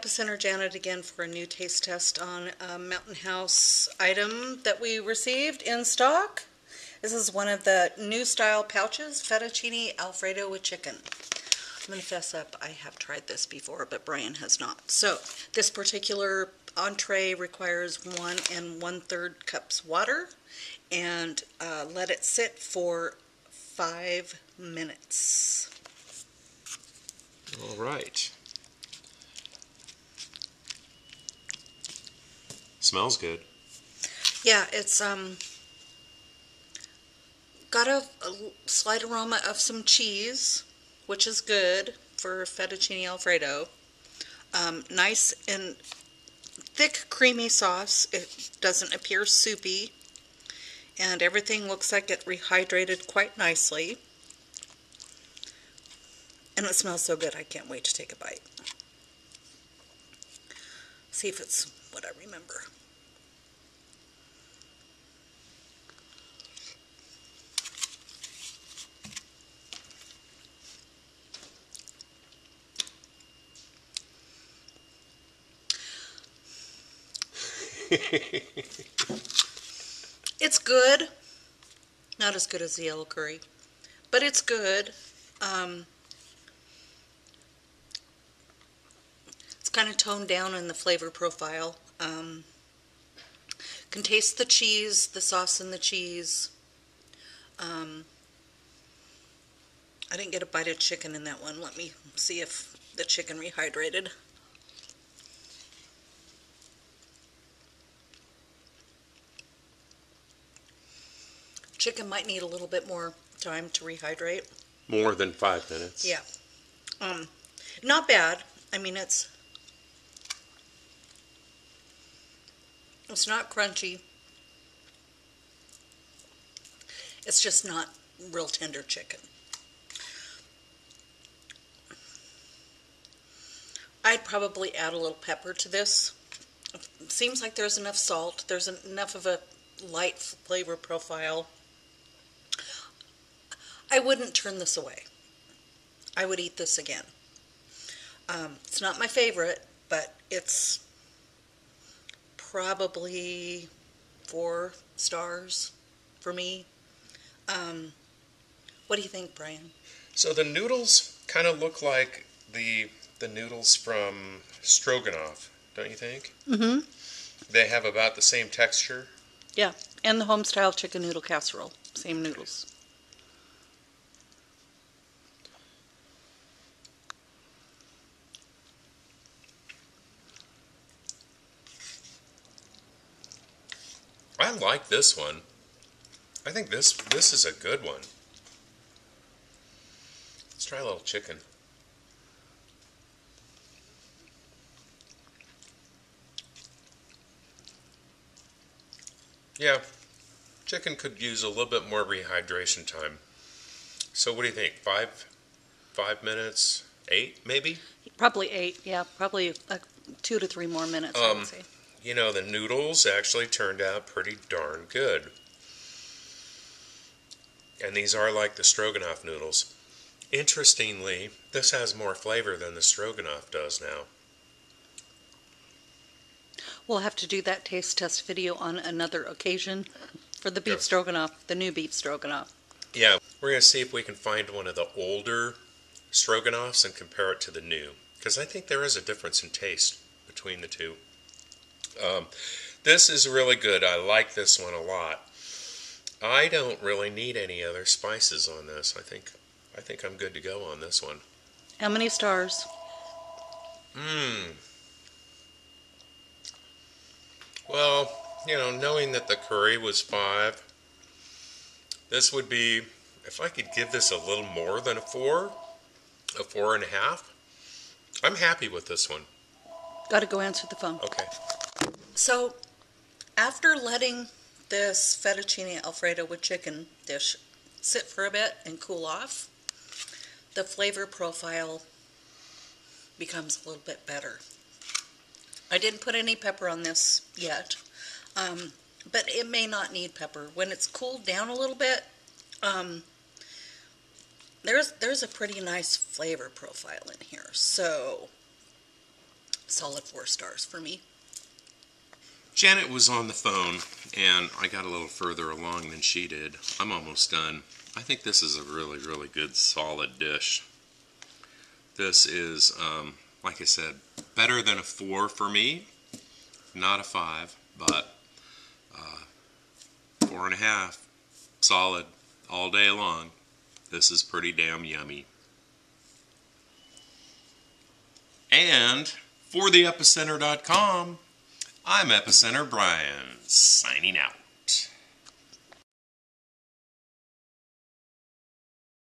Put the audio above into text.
Epicenter Janet again for a new taste test on a Mountain House item that we received in stock. This is one of the new style pouches, Fettuccine Alfredo with chicken. I'm going to fess up, I have tried this before, but Brian has not. So this particular entree requires 1 1/3 cups water and let it sit for 5 minutes. All right. Smells good. Yeah, it's got a slight aroma of some cheese, which is good for fettuccine alfredo. Nice and thick, creamy sauce. It doesn't appear soupy, and everything looks like it rehydrated quite nicely. And it smells so good, I can't wait to take a bite. See if it's what I remember. It's good. Not as good as the yellow curry, but it's good. Kind of toned down in the flavor profile. Can taste the cheese, the sauce and the cheese. I didn't get a bite of chicken in that one. Let me see if the chicken rehydrated. Chicken might need a little bit more time to rehydrate. More than 5 minutes. Yeah. Not bad. I mean, it's not crunchy. It's just not real tender chicken. I'd probably add a little pepper to this. It seems like there's enough salt. There's enough of a light flavor profile. I wouldn't turn this away. I would eat this again. It's not my favorite, but it's probably 4 stars for me. What do you think, Brian? So the noodles kind of look like the noodles from Stroganoff, don't you think? Mm-hmm. They have about the same texture. Yeah, and the home-style chicken noodle casserole, same noodles. I like this one. I think this is a good one. Let's try a little chicken. Yeah, chicken could use a little bit more rehydration time. So what do you think? 5 minutes? 8 maybe? Probably 8. Yeah, probably 2 to 3 more minutes. I would say. You know, the noodles actually turned out pretty darn good. And these are like the Stroganoff noodles. Interestingly, this has more flavor than the Stroganoff does now. We'll have to do that taste test video on another occasion for the beef Stroganoff, the new beef Stroganoff. Yeah, we're going to see if we can find one of the older Stroganoffs and compare it to the new. Because I think there is a difference in taste between the two. This is really good. I like this one a lot. I don't really need any other spices on this. I think I'm good to go on this one. How many stars? Well, you know, knowing that the curry was 5, this would be, if I could give this a little more than a 4, a 4.5, I'm happy with this one. Gotta go answer the phone. Okay. So, after letting this fettuccine alfredo with chicken dish sit for a bit and cool off, the flavor profile becomes a little bit better. I didn't put any pepper on this yet, but it may not need pepper. When it's cooled down a little bit, there's a pretty nice flavor profile in here. So, solid 4 stars for me. Janet was on the phone, and I got a little further along than she did. I'm almost done. I think this is a really, really good, solid dish. This is, like I said, better than a 4 for me. Not a 5, but 4.5. Solid. All day long. This is pretty damn yummy. And for theepicenter.com, I'm EpicenterBryan, signing out.